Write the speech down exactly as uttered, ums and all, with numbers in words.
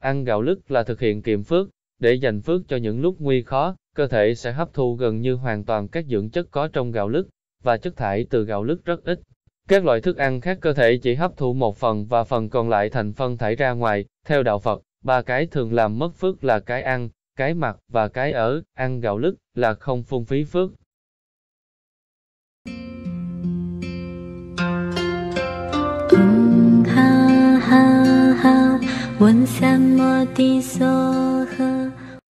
Ăn gạo lứt là thực hiện kiệm phước, để dành phước cho những lúc nguy khó, cơ thể sẽ hấp thu gần như hoàn toàn các dưỡng chất có trong gạo lứt, và chất thải từ gạo lứt rất ít. Các loại thức ăn khác cơ thể chỉ hấp thụ một phần và phần còn lại thành phân thải ra ngoài. Theo đạo Phật, ba cái thường làm mất phước là cái ăn, cái mặc và cái ở. Ăn gạo lứt là không phung phí phước. Buồn xa mơ tí gió.